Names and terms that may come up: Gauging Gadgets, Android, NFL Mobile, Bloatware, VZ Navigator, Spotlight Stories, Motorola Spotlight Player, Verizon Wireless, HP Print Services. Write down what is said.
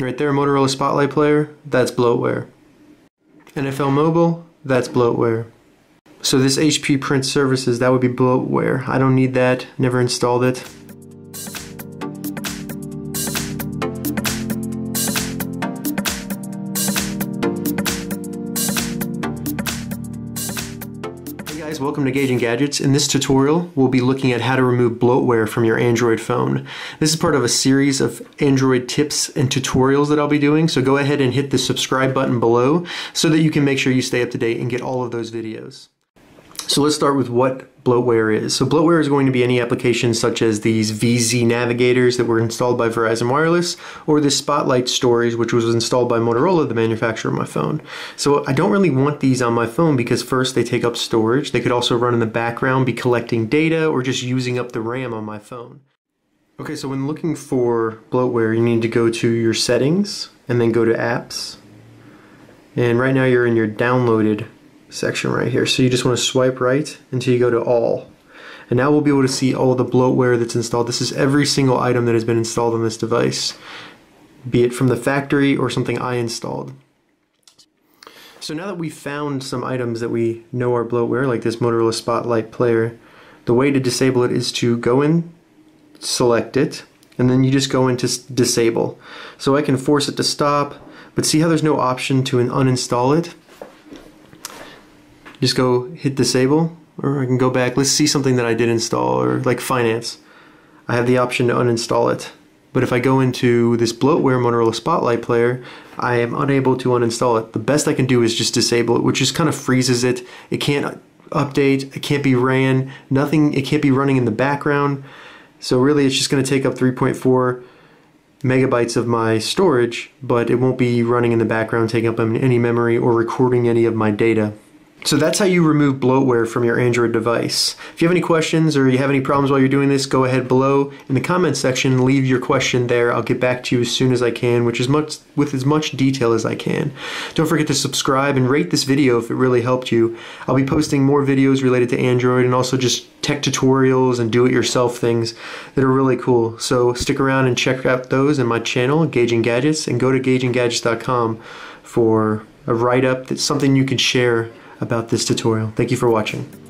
Right there, Motorola Spotlight Player, that's bloatware. NFL Mobile, that's bloatware. So this HP Print Services, that would be bloatware. I don't need that, never installed it. Welcome to Gauging Gadgets. In this tutorial, we'll be looking at how to remove bloatware from your Android phone. This is part of a series of Android tips and tutorials that I'll be doing, so go ahead and hit the subscribe button below so that you can make sure you stay up to date and get all of those videos. So let's start with what bloatware is. So bloatware is going to be any applications such as these VZ Navigators that were installed by Verizon Wireless, or this Spotlight Stories, which was installed by Motorola, the manufacturer of my phone. So I don't really want these on my phone because first they take up storage. They could also run in the background, be collecting data, or just using up the RAM on my phone. Okay, so when looking for bloatware, you need to go to your settings and then go to apps. And right now you're in your downloaded section right here. So you just want to swipe right until you go to all. And now we'll be able to see all the bloatware that's installed. This is every single item that has been installed on this device, be it from the factory or something I installed. So now that we've found some items that we know are bloatware, like this Motorola Spotlight Player, the way to disable it is to go in, select it, and then you just go into disable. So I can force it to stop, but see how there's no option to uninstall it? Just go hit disable, or I can go back. Let's see something that I did install, or like finance. I have the option to uninstall it. But if I go into this bloatware Motorola Spotlight Player, I am unable to uninstall it. The best I can do is just disable it, which just kind of freezes it. It can't update, it can't be ran, nothing, it can't be running in the background. So really it's just gonna take up 3.4 megabytes of my storage, but it won't be running in the background, taking up any memory or recording any of my data. So that's how you remove bloatware from your Android device. If you have any questions or you have any problems while you're doing this, go ahead below in the comments section, leave your question there. I'll get back to you as soon as I can, with as much detail as I can. Don't forget to subscribe and rate this video if it really helped you. I'll be posting more videos related to Android and also just tech tutorials and do-it-yourself things that are really cool. So stick around and check out those in my channel, Gauging Gadgets, and go to gauginggadgets.com for a write-up that's something you can share about this tutorial. Thank you for watching.